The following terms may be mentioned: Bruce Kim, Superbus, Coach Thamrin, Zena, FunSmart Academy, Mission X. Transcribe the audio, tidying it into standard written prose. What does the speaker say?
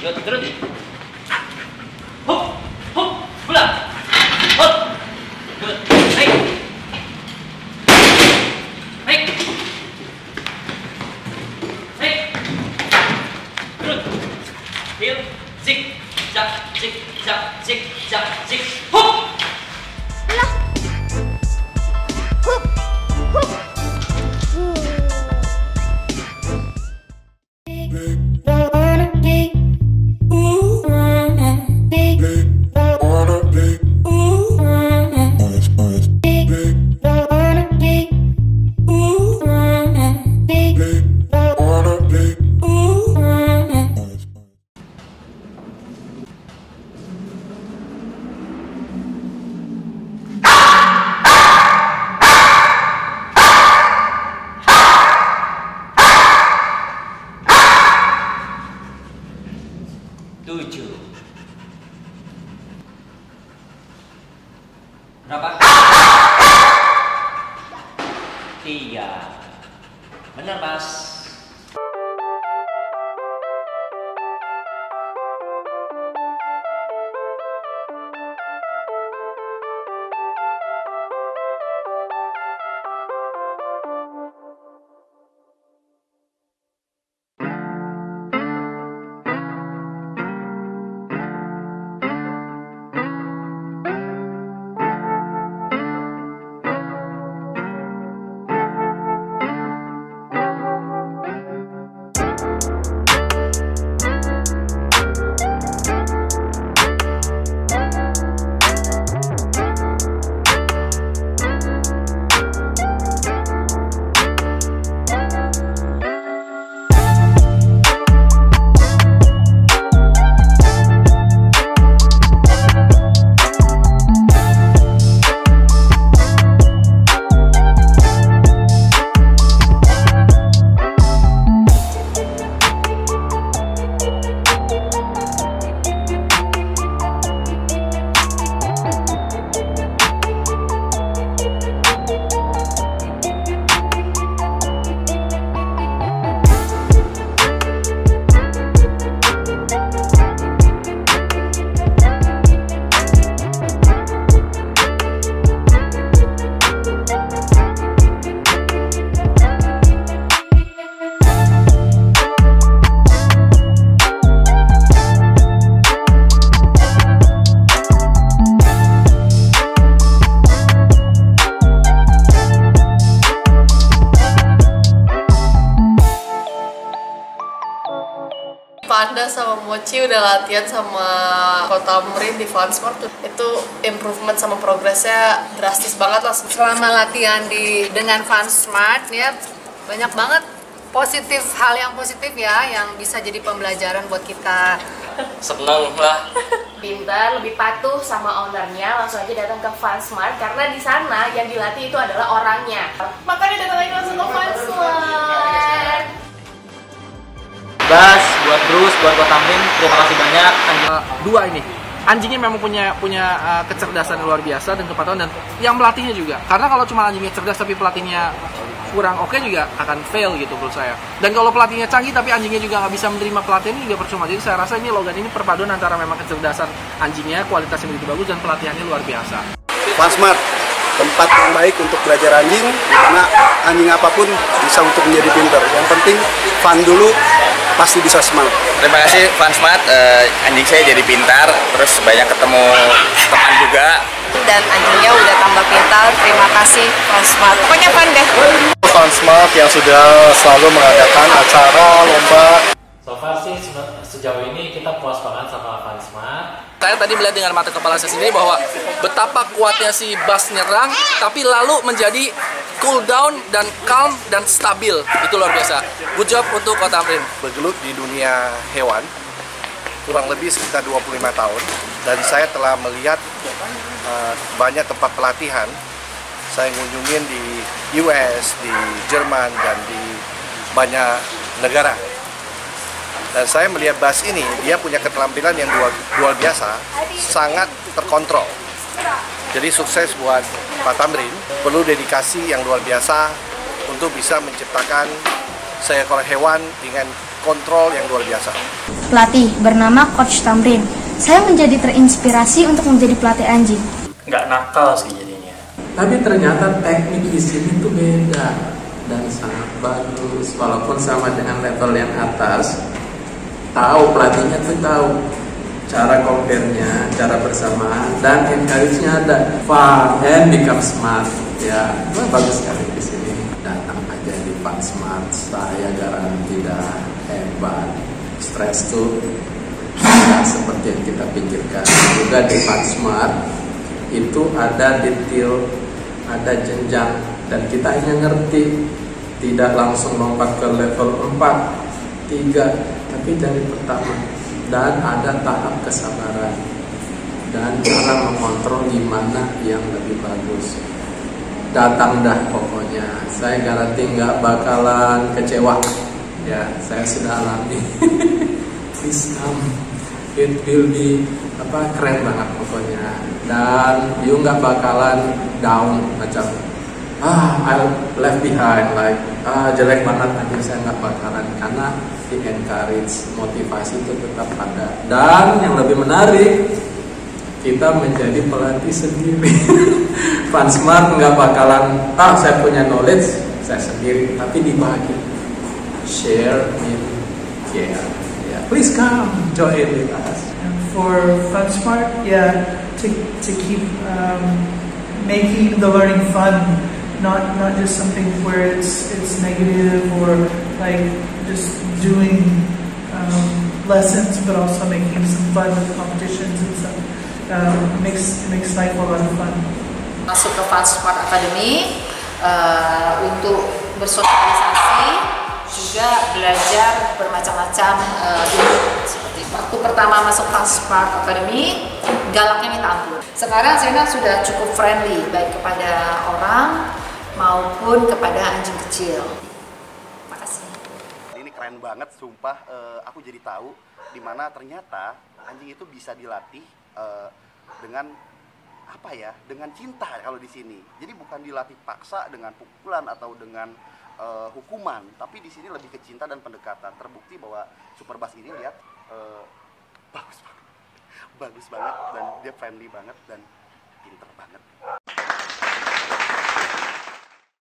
Terus nih. Hop, hop, pulang. Hop, naik, naik, naik. Terus, heel, zig, zag, zig, zag, zig, zag, zig. Hop. Berapa? 3. Benar, Mas. Panda sama Mochi udah latihan sama Coach Thamrin di FunSmart, itu improvement sama progresnya drastis banget lah. Selama latihan dengan FunSmart ya, banyak banget positif, hal yang positif ya, yang bisa jadi pembelajaran buat kita. Seneng lah. Pintar, lebih patuh sama ownernya, langsung aja datang ke FunSmart karena di sana yang dilatih itu adalah orangnya. Makanya datang aja langsung ke FunSmart. Bas, buat Bruce, buat Coach Thamrin, terima kasih banyak. Dua ini, anjingnya memang punya kecerdasan luar biasa dan kepatuhan, dan yang pelatihnya juga. Karena kalau cuma anjingnya cerdas tapi pelatihnya kurang oke juga akan fail gitu menurut saya. Dan kalau pelatihnya canggih tapi anjingnya juga nggak bisa menerima pelatihan, ini juga percuma. Jadi saya rasa ini Logan ini perpaduan antara memang kecerdasan anjingnya, kualitasnya begitu bagus, dan pelatihannya luar biasa. FunSmart, tempat yang baik untuk belajar anjing, karena anjing apapun bisa untuk menjadi pinter. Yang penting fun dulu, pasti bisa semangat. Terima kasih FunSmart, anjing saya jadi pintar, terus banyak ketemu teman juga. Dan anjingnya udah tambah pintar, terima kasih FunSmart. Pokoknya fun deh. FunSmart yang sudah selalu mengadakan acara, lomba. So far sih sejauh ini kita puas banget sama FunSmart. Saya tadi melihat dengan mata kepala saya sendiri bahwa betapa kuatnya si Bas nyerang, tapi lalu menjadi cool down dan calm dan stabil. Itu luar biasa. Good job untuk Coach Thamrin. Bergelut di dunia hewan kurang lebih sekitar 25 tahun. Dan saya telah melihat banyak tempat pelatihan. Saya kunjungin di US, di Jerman, dan di banyak negara. Dan saya melihat Bas ini, dia punya keterampilan yang luar biasa, sangat terkontrol. Jadi sukses buat Coach Thamrin, perlu dedikasi yang luar biasa untuk bisa menciptakan seekor hewan dengan kontrol yang luar biasa. Pelatih bernama Coach Thamrin. Saya menjadi terinspirasi untuk menjadi pelatih anjing. Nggak nakal sih jadinya. Tapi ternyata teknik di sini tuh beda dan sangat bagus. Walaupun sama dengan level yang atas, tahu pelatihnya tuh tahu cara compare-nya, cara bersamaan, dan encourage-nya ada. Fun and become smart, ya bagus sekali di sini. Datang aja di FunSmart, saya garansi dah hebat. Stres tuh tidak seperti yang kita pikirkan. Juga di FunSmart itu ada detail, ada jenjang, dan kita hanya ngerti tidak langsung lompat ke level 4, 3, tapi dari pertama. Dan ada tahap kesabaran dan cara mengontrol di mana yang lebih bagus. Datang dah pokoknya, saya garanti nggak bakalan kecewa. Ya, saya sudah alami. Please come, it will be keren banget pokoknya. Dan you nggak bakalan down macam I'll left behind like jelek banget nanti, saya nggak bakalan, karena di encourage, motivasi itu tetap ada. Dan yang lebih menarik, kita menjadi pelatih sendiri. FunSmart nggak bakalan saya punya knowledge saya sendiri, tapi dibagi, share and care. Yeah. Please come join with us. For FunSmart, to keep making the learning fun, not just something where it's negative or like just doing lessons, but also making some fun with competitions and stuff. Makes life a lot of fun. Masuk ke FunSmart Academy untuk bersosialisasi, juga belajar bermacam-macam seperti waktu pertama masuk FunSmart Academy, galaknya minta ampun. Sekarang Zena sudah cukup friendly baik kepada orang maupun kepada anjing kecil. Keren banget, sumpah. Aku jadi tahu dimana ternyata anjing itu bisa dilatih dengan dengan cinta kalau di sini. Jadi bukan dilatih paksa dengan pukulan atau dengan hukuman, tapi di sini lebih ke cinta dan pendekatan. Terbukti bahwa Superbus ini lihat bagus banget dan dia friendly banget dan pinter banget.